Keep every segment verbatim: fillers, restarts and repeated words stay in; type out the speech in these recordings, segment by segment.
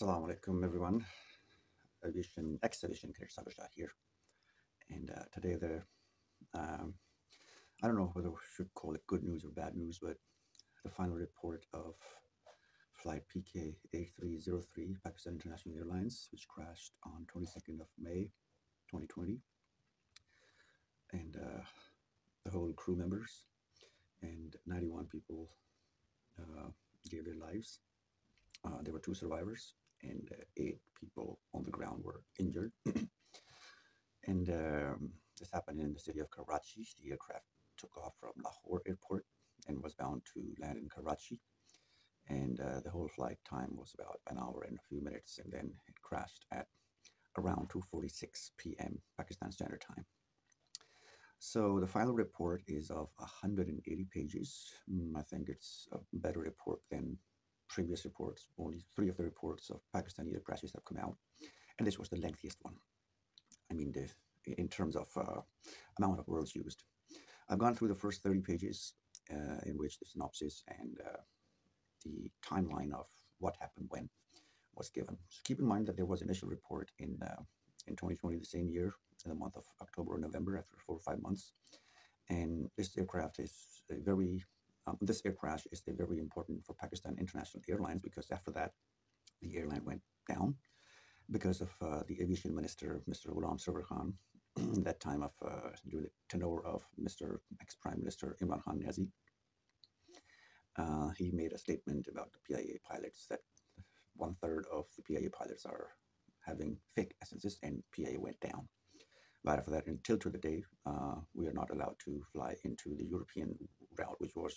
Assalamu alaikum everyone. Aviation, ex-Aviation Cadet Sajjad Gould here. And uh, today there, um, I don't know whether we should call it good news or bad news, but the final report of flight P K eight three zero three, Pakistan International Airlines, which crashed on twenty-second of May twenty twenty. And uh, the whole crew members and ninety-one people uh, gave their lives. Uh, there were two survivors and uh, eight people on the ground were injured. And um, this happened in the city of Karachi. The aircraft took off from Lahore airport and was bound to land in Karachi. And uh, the whole flight time was about an hour and a few minutes. And then it crashed at around two forty-six p m Pakistan Standard Time. So the final report is of one hundred eighty pages. Mm, I think it's a better report than previous reports. Only three of the reports of Pakistani air crashes have come out, and this was the lengthiest one. I mean, the, in terms of uh, amount of words used. I've gone through the first thirty pages uh, in which the synopsis and uh, the timeline of what happened when was given. So keep in mind that there was an initial report in, uh, in twenty twenty, the same year, in the month of October or November, after four or five months. And this aircraft is a very Um, this air crash is very important for Pakistan International Airlines, because after that, the airline went down because of uh, the aviation minister, Mister Ghulam Sarwar Khan, at that time of uh, during the tenure of Mister ex-Prime Minister Imran Khan Niazi. Uh, he made a statement about the P I A pilots, that one third of the P I A pilots are having fake essences, and P I A went down. Right after that, until to the day, uh, we are not allowed to fly into the European route, which was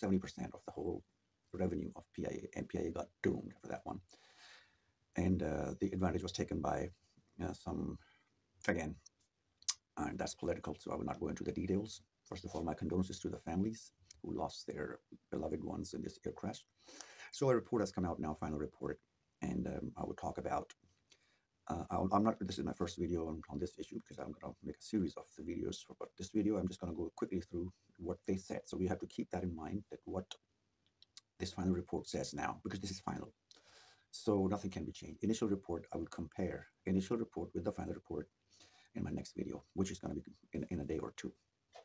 seventy percent of the whole revenue of P I A, and P I A got doomed for that one. And uh, the advantage was taken by uh, some, again, and that's political, so I will not go into the details. First of all, my condolences to the families who lost their beloved ones in this air crash. So a report has come out now, final report, and um, I will talk about Uh, I'll, I'm not, this is my first video on, on this issue, because I'm going to make a series of the videos for, but this video I'm just going to go quickly through what they said. So we have to keep that in mind, that what this final report says now, because this is final. So nothing can be changed. Initial report, I will compare initial report with the final report in my next video, which is going to be in, in a day or two,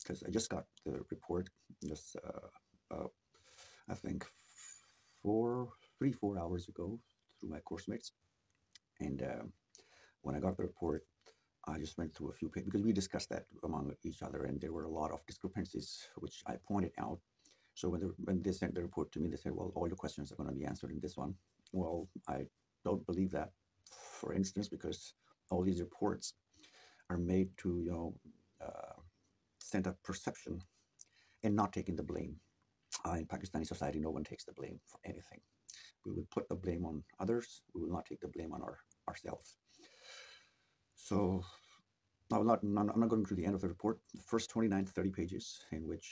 because I just got the report just, uh, uh, I think, four, three, four hours ago through my course mates. And uh, when I got the report, I just went through a few pages, because we discussed that among each other, and there were a lot of discrepancies, which I pointed out. So when, the, when they sent the report to me, they said, well, all the questions are going to be answered in this one. Well, I don't believe that, for instance, because all these reports are made to, you know, uh, send up perception and not taking the blame. Uh, in Pakistani society, no one takes the blame for anything. We will put the blame on others. We will not take the blame on our, ourselves. So I will not, I'm not going to the end of the report. The first twenty-nine to thirty pages in which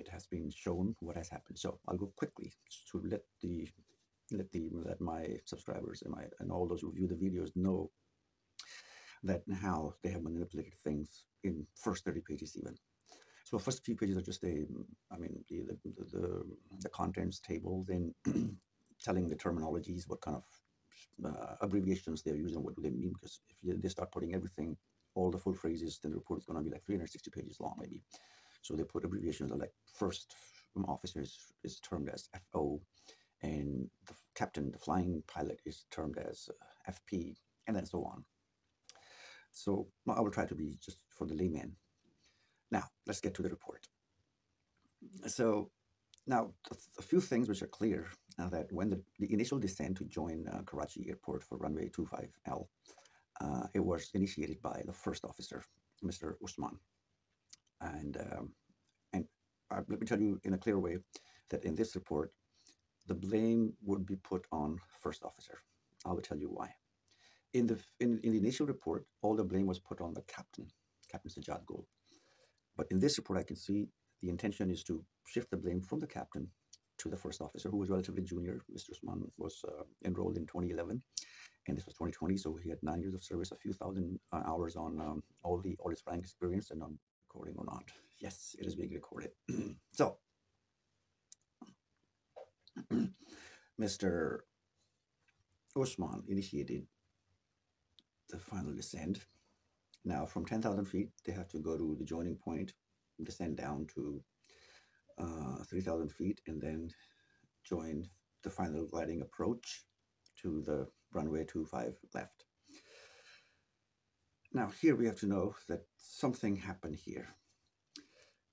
it has been shown what has happened. So I'll go quickly to let the let the let my subscribers and my and all those who view the videos know that how they have manipulated things in first thirty pages even. So the first few pages are just a, I mean, the the the, the contents table, then telling the terminologies, what kind of uh, abbreviations they're using, what do they mean, because if they start putting everything, all the full phrases, then the report is going to be like three hundred sixty pages long, maybe. So they put abbreviations of like first officer is, is termed as F O, and the captain, the flying pilot, is termed as uh, F P, and then so on. So I will try to be just for the layman. Now, let's get to the report. So now, a few things which are clear, uh, that when the, the initial descent to join uh, Karachi airport for runway two five L, uh, it was initiated by the first officer, Mister Usman. And, um, and uh, let me tell you in a clear way that in this report, the blame would be put on first officer. I will tell you why. In the, in, in the initial report, all the blame was put on the captain, Captain Sajjad Gould. But in this report, I can see the intention is to shift the blame from the captain to the first officer, who was relatively junior. Mister Usman was uh, enrolled in twenty eleven, and this was twenty twenty, so he had nine years of service, a few thousand uh, hours on um, all the all his flying experience, and on recording or not. Yes, it is being recorded. So, Mister Usman initiated the final descent. Now, from ten thousand feet, they have to go to the joining point, descend down to uh, three thousand feet, and then join the final gliding approach to the runway two five left. Now, here we have to know that something happened here.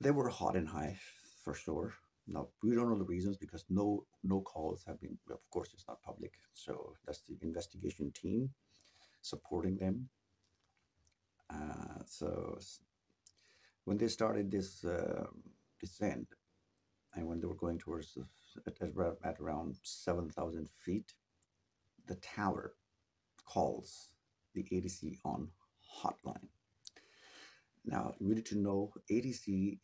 They were hot and high, for sure. Now, we don't know the reasons because no, no calls have been, of course, it's not public. So that's the investigation team supporting them. Uh, so when they started this uh, descent, and when they were going towards, the, at, at around seven thousand feet, the tower calls the A D C on hotline. Now, we need to know A D C,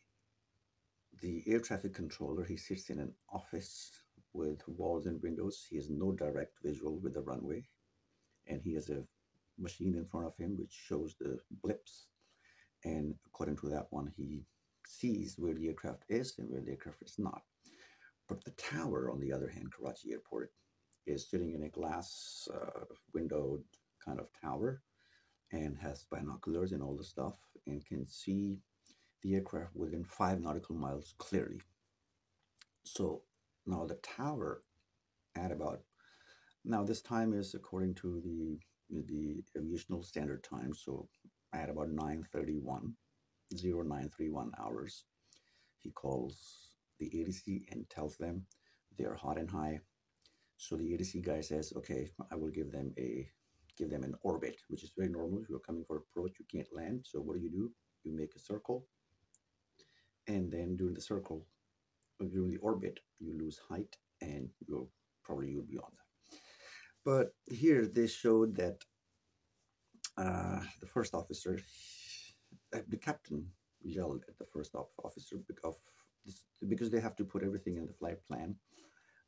the air traffic controller, he sits in an office with walls and windows. He has no direct visual with the runway. And he has a machine in front of him which shows the blips. And according to that one, he sees where the aircraft is and where the aircraft is not. But the tower, on the other hand, Karachi Airport, is sitting in a glass uh, windowed kind of tower and has binoculars and all the stuff and can see the aircraft within five nautical miles clearly. So now the tower at about, now this time is according to the the aviational standard time, so at about nine thirty-one hours, he calls the A D C and tells them they are hot and high. So the A D C guy says, okay, I will give them a give them an orbit, which is very normal. If you're coming for approach, you can't land. So what do you do? You make a circle, and then during the circle, during the orbit, you lose height, and you'll probably you'll be on that. But here they showed that uh, the first officer, the captain, yelled at the first officer because they have to put everything in the flight plan,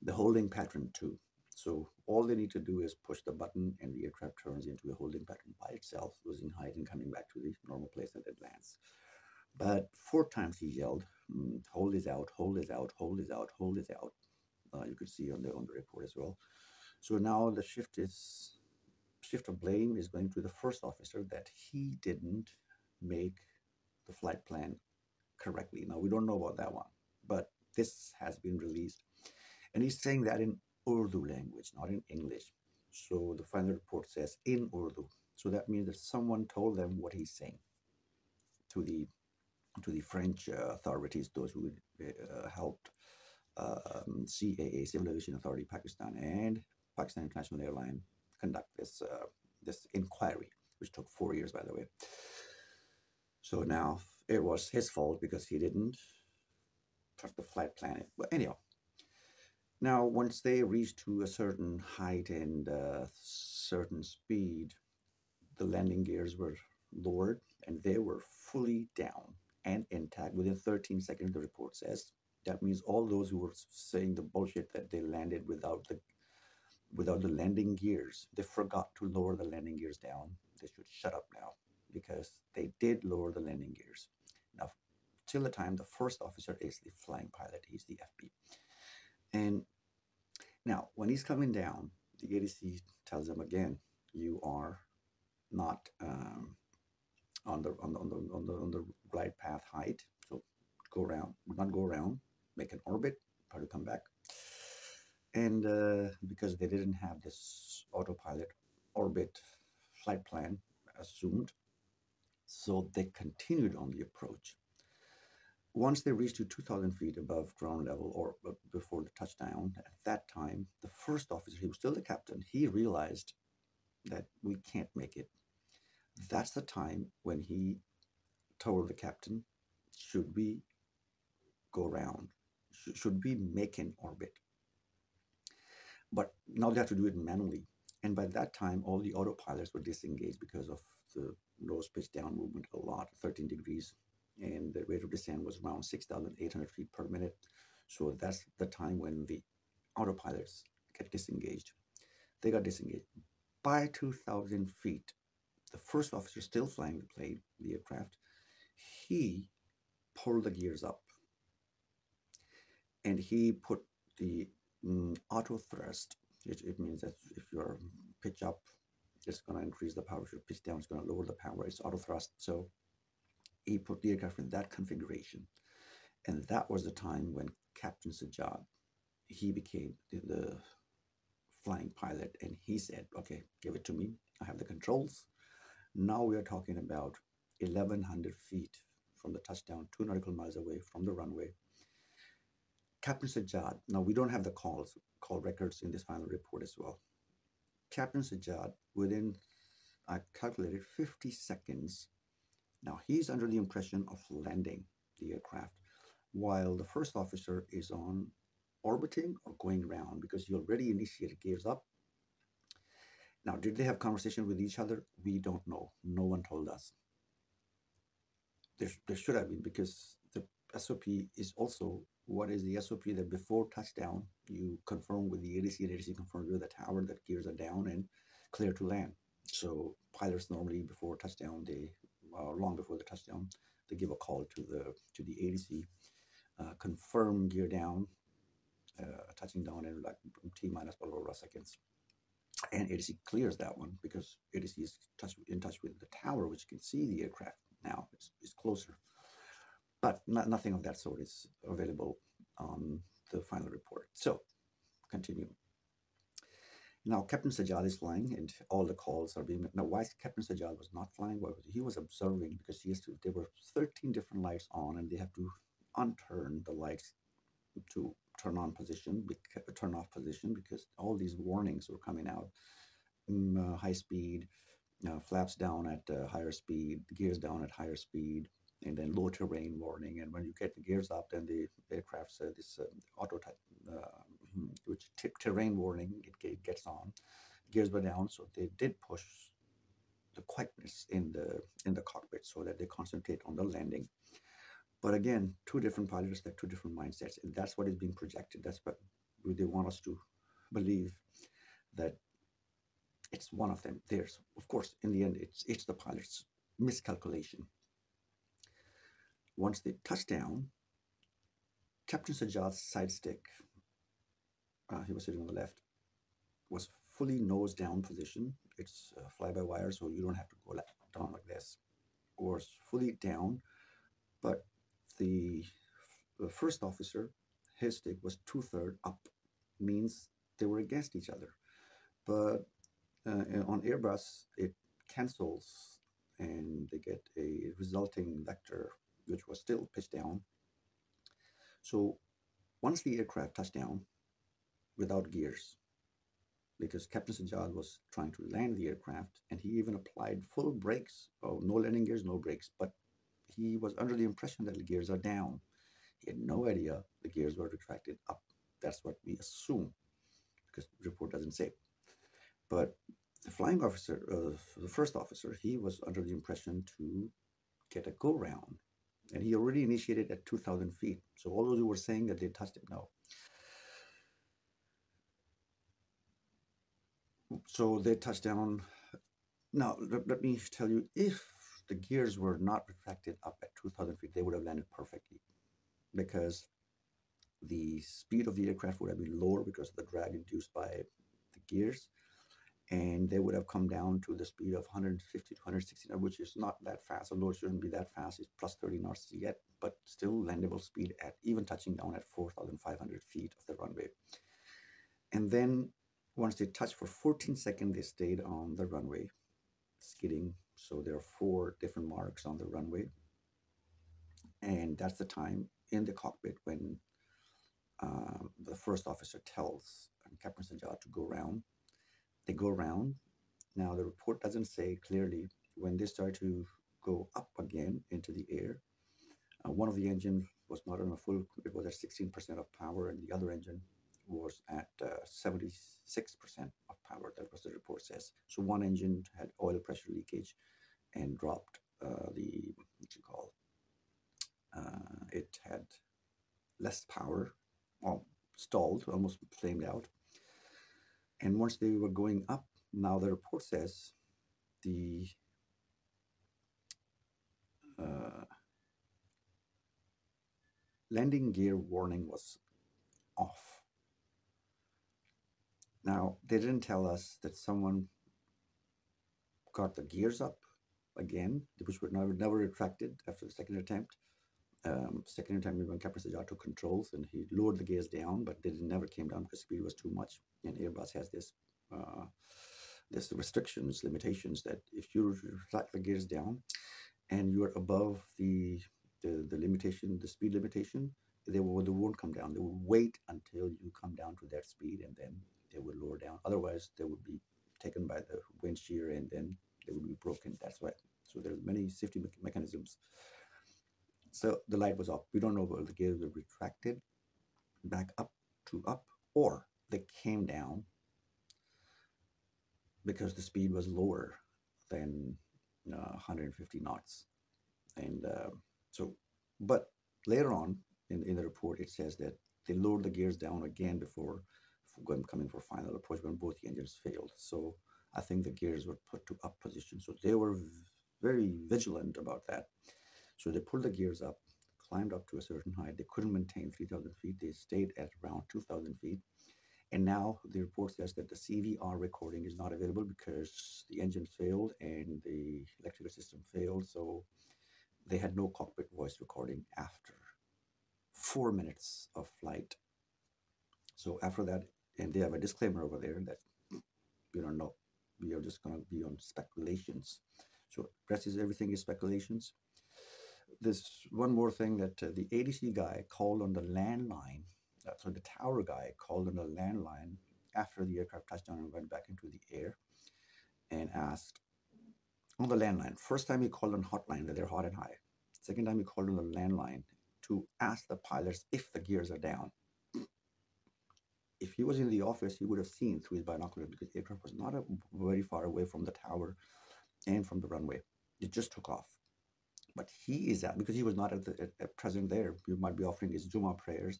the holding pattern too. So all they need to do is push the button and the aircraft turns into a holding pattern by itself, losing height and coming back to the normal place and it lands. But four times he yelled, mm, hold is out, hold is out, hold is out, hold is out. Uh, you could see on the, on the report as well. So now the shift is, shift of blame is going to the first officer that he didn't make the flight plan correctly. Now we don't know about that one, but this has been released. And he's saying that in Urdu language, not in English. So the final report says in Urdu. So that means that someone told them what he's saying to the to the French uh, authorities, those who uh, helped uh, um, C A A, Civil Aviation Authority, Pakistan, and Pakistan International Airlines conduct this uh, this inquiry, which took four years, by the way. So now it was his fault because he didn't trust the flight plan. But anyhow. Now, once they reach to a certain height and uh, certain speed, the landing gears were lowered and they were fully down and intact within thirteen seconds, the report says. That means all those who were saying the bullshit that they landed without the, without the landing gears, they forgot to lower the landing gears down. They should shut up now because they did lower the landing gears. Now, till the time, the first officer is the flying pilot, he's the F P. And now, when he's coming down, the A D C tells him again, "You are not um, on the on the on the on the on the glide path height. So go around, not go around, make an orbit, try to come back." And uh, because they didn't have this autopilot orbit flight plan assumed, so they continued on the approach. Once they reached to two thousand feet above ground level or before the touchdown, at that time, the first officer, he was still the captain, he realized that we can't make it. That's the time when he told the captain, should we go around? Should we make an orbit? But now they have to do it manually. And by that time, all the autopilots were disengaged because of the nose pitch down movement a lot, thirteen degrees. And the rate of descent was around six thousand eight hundred feet per minute. So that's the time when the autopilots get disengaged. They got disengaged. By two thousand feet, the first officer still flying the plane, the aircraft, he pulled the gears up. And he put the um, auto thrust It, it means that if your pitch up, it's going to increase the power. If your pitch down, it's going to lower the power. It's auto thrust. So he put the aircraft in that configuration. And that was the time when Captain Sajjad, he became the, the flying pilot. And he said, okay, give it to me. I have the controls. Now we are talking about eleven hundred feet from the touchdown, two nautical miles away from the runway. Captain Sajjad, now we don't have the calls, call records in this final report as well. Captain Sajjad, within, I calculated, fifty seconds. Now he's under the impression of landing the aircraft, while the first officer is on orbiting or going around because he already initiated gears up. Now, did they have conversation with each other? We don't know. No one told us. There, there should have been, because the S O P is also, what is the S O P that before touchdown, you confirm with the A D C, and A D C confirms with the tower that gears are down and clear to land. So pilots normally before touchdown, they, uh, long before the touchdown, they give a call to the, to the A D C, uh, confirm gear down, uh, touching down in like T minus twelve seconds. And A D C clears that one because A D C is touch, in touch with the tower, which can see the aircraft now. It's, it's closer. But not, nothing of that sort is available on the final report. So, continue. Now, Captain Sajjad is flying and all the calls are being made. Now, why Captain Sajjad was not flying? Well, he was observing because he has to, there were thirteen different lights on and they have to unturn the lights to turn on position, turn off position, because all these warnings were coming out. Mm, uh, high speed, uh, flaps down at uh, higher speed, gears down at higher speed, and then low terrain warning. And when you get the gears up, then the aircraft, uh, this uh, auto type, uh, which t terrain warning, it gets on. Gears were down, so they did push the quietness in the in the cockpit so that they concentrate on the landing. But again, two different pilots, they have two different mindsets, and that's what is being projected. That's what they want us to believe, that it's one of them. There's, of course, in the end, it's it's the pilot's miscalculation. Once they touch down, Captain Sajjad's side stick, uh, he was sitting on the left, was fully nose down position. It's uh, fly-by-wire, so you don't have to go like, down like this, or fully down, but The, the first officer, his stick was two-thirds up, means they were against each other. But uh, on Airbus, it cancels and they get a resulting vector, which was still pitched down. So once the aircraft touched down without gears, because Captain Sajjad was trying to land the aircraft, and he even applied full brakes, oh, no landing gears, no brakes, but he was under the impression that the gears are down. He had no idea the gears were retracted up. That's what we assume, because the report doesn't say. But the flying officer, uh, the first officer, he was under the impression to get a go-round. And he already initiated at two thousand feet. So all those who were saying that they touched it, no. So they touched down. Now, let, let me tell you, if the gears were not retracted up at two thousand feet, they would have landed perfectly, because the speed of the aircraft would have been lower because of the drag induced by the gears, and they would have come down to the speed of one hundred fifty to one hundred sixty, which is not that fast, although it shouldn't be that fast. It's plus thirty knots yet, but still landable speed at even touching down at four thousand five hundred feet of the runway. And then once they touched for fourteen seconds, they stayed on the runway, skidding. So there are four different marks on the runway, and that's the time in the cockpit when um, the first officer tells Captain Sajjad to go around. They go around. Now the report doesn't say clearly when they start to go up again into the air. Uh, one of the engine was not on a full; it was at sixteen percent of power, and the other engine was at uh, seventy-six percent of power. That was the report says. So one engine had oil pressure leakage and dropped uh, the, what you call, uh, it had less power, well, stalled, almost flamed out. And once they were going up, now the report says the uh, landing gear warning was off. Now, they didn't tell us that someone got the gears up again, which were never, never retracted after the second attempt. Um, second attempt, we went Captain Sajjad took controls and he lowered the gears down, but they never came down because speed was too much. And Airbus has this, uh, this restrictions, limitations that if you retract the gears down and you are above the, the, the limitation, the speed limitation, they, will, they won't come down. They will wait until you come down to that speed and then they would lower down. Otherwise, they would be taken by the wind shear and then they would be broken. That's why. So there's many safety me mechanisms. So the light was off. We don't know whether the gears were retracted back up to up or they came down because the speed was lower than uh, one hundred fifty knots. And uh, so, but later on in, in the report, it says that they lowered the gears down again before coming for final approach when both the engines failed. So I think the gears were put to up position. So they were very vigilant about that. So they pulled the gears up, climbed up to a certain height. They couldn't maintain three thousand feet. They stayed at around two thousand feet. And now the report says that the C V R recording is not available because the engine failed and the electrical system failed. So they had no cockpit voice recording after four minutes of flight. So after that, and they have a disclaimer over there that we don't know. We are just going to be on speculations. So press is everything is speculations. There's one more thing that uh, the A D C guy called on the landline. Uh, so the tower guy called on the landline after the aircraft touched down and went back into the air and asked on the landline. First time he called on hotline that they're hot and high. Second time he called on the landline to ask the pilots if the gears are down. If he was in the office, he would have seen through his binoculars because the aircraft was not a, very far away from the tower and from the runway. It just took off. But he is out because he was not at, the, at, at present there. He might be offering his Juma prayers.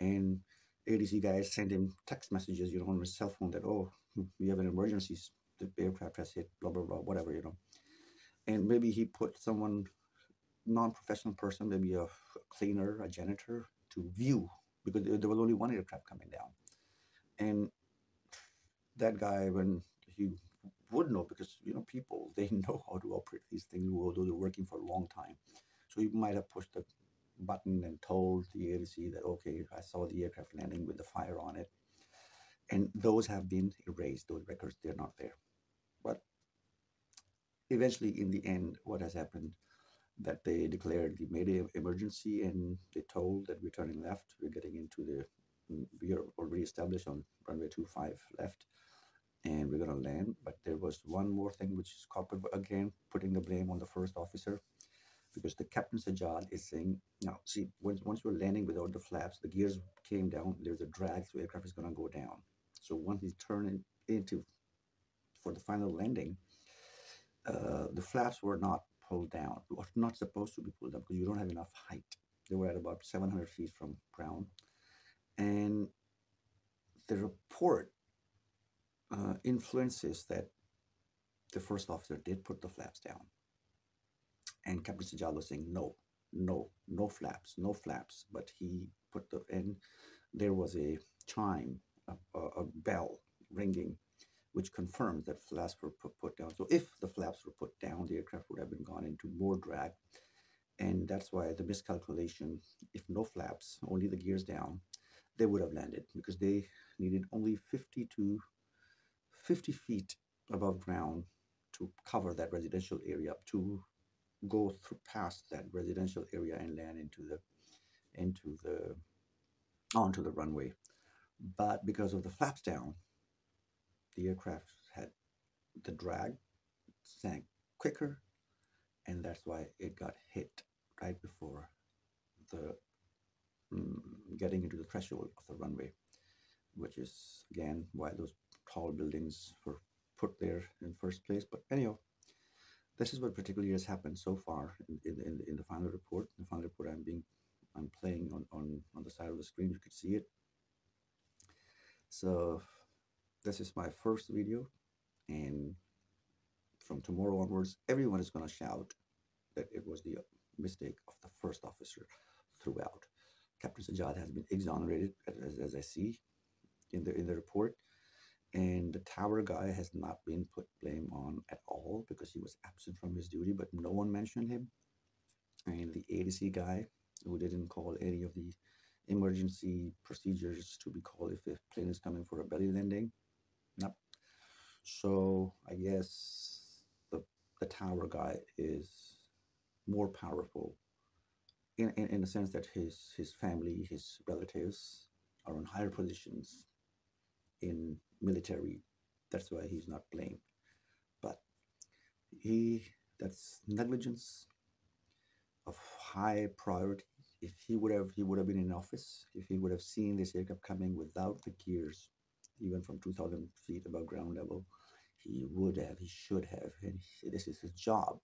And A D C guys send him text messages, you know, on his cell phone that, oh, we have an emergency. The aircraft has hit, blah, blah, blah, whatever, you know. And maybe he put someone, non-professional person, maybe a cleaner, a janitor, to view, because there was only one aircraft coming down. And that guy, when he would know, because, you know, people, they know how to operate these things, although they're working for a long time. So he might have pushed the button and told the A D C that, okay, I saw the aircraft landing with the fire on it. And those have been erased, those records, they're not there. But eventually, in the end, what has happened, that they declared the Mayday emergency and they told that we're turning left, we're getting into the, we are already established on runway two five left and we're going to land. But there was one more thing which is corporate, again, putting the blame on the first officer because the Captain Sajjad is saying, now see, once, once we're landing without the flaps, the gears came down, there's a drag, so aircraft is going to go down. So once he's turning into, for the final landing, uh, the flaps were not pulled down, or not supposed to be pulled down because you don't have enough height. They were at about seven hundred feet from ground. And the report uh, influences that the first officer did put the flaps down. And Captain Sajjad was saying, no, no, no flaps, no flaps. But he put the, and there was a chime, a, a bell ringing, which confirmed that flaps were put down. So if the flaps were put down, the aircraft would have been gone into more drag. And that's why the miscalculation, if no flaps, only the gears down, they would have landed because they needed only fifty to fifty feet above ground to cover that residential area, to go through past that residential area and land into the, into the, onto the runway. But because of the flaps down, the aircraft had the drag, sank quicker, and that's why it got hit right before the um, getting into the threshold of the runway, which is again why those tall buildings were put there in first place. But anyhow, this is what particularly has happened so far in, in, in, in the final report. In the final report, I'm being, I'm playing on on on the side of the screen. You can see it. So this is my first video, and from tomorrow onwards, everyone is going to shout that it was the mistake of the first officer throughout. Captain Sajjad has been exonerated, as, as I see in the in the report. And the tower guy has not been put blame on at all because he was absent from his duty, but no one mentioned him. And the A D C guy, who didn't call any of the emergency procedures to be called if a plane is coming for a belly landing. Nope. So I guess the, the tower guy is more powerful in, in, in the sense that his, his family, his relatives are on higher positions in military. That's why he's not blamed. But he, that's negligence of high priority. If he would have, he would have been in office, if he would have seen this aircraft coming without the gears, even from two thousand feet above ground level, he would have, he should have, and he, this is his job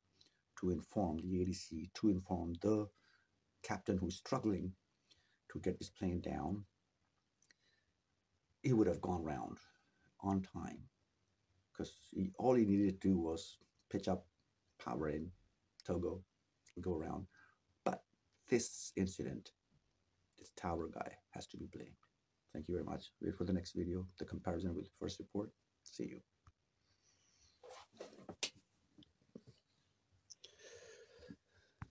to inform the A D C, to inform the captain who's struggling to get this plane down. He would have gone round on time because all he needed to do was pitch up, power in, togo, go around. This incident, this tower guy has to be blamed. Thank you very much. Wait for the next video, the comparison with the first report. See you.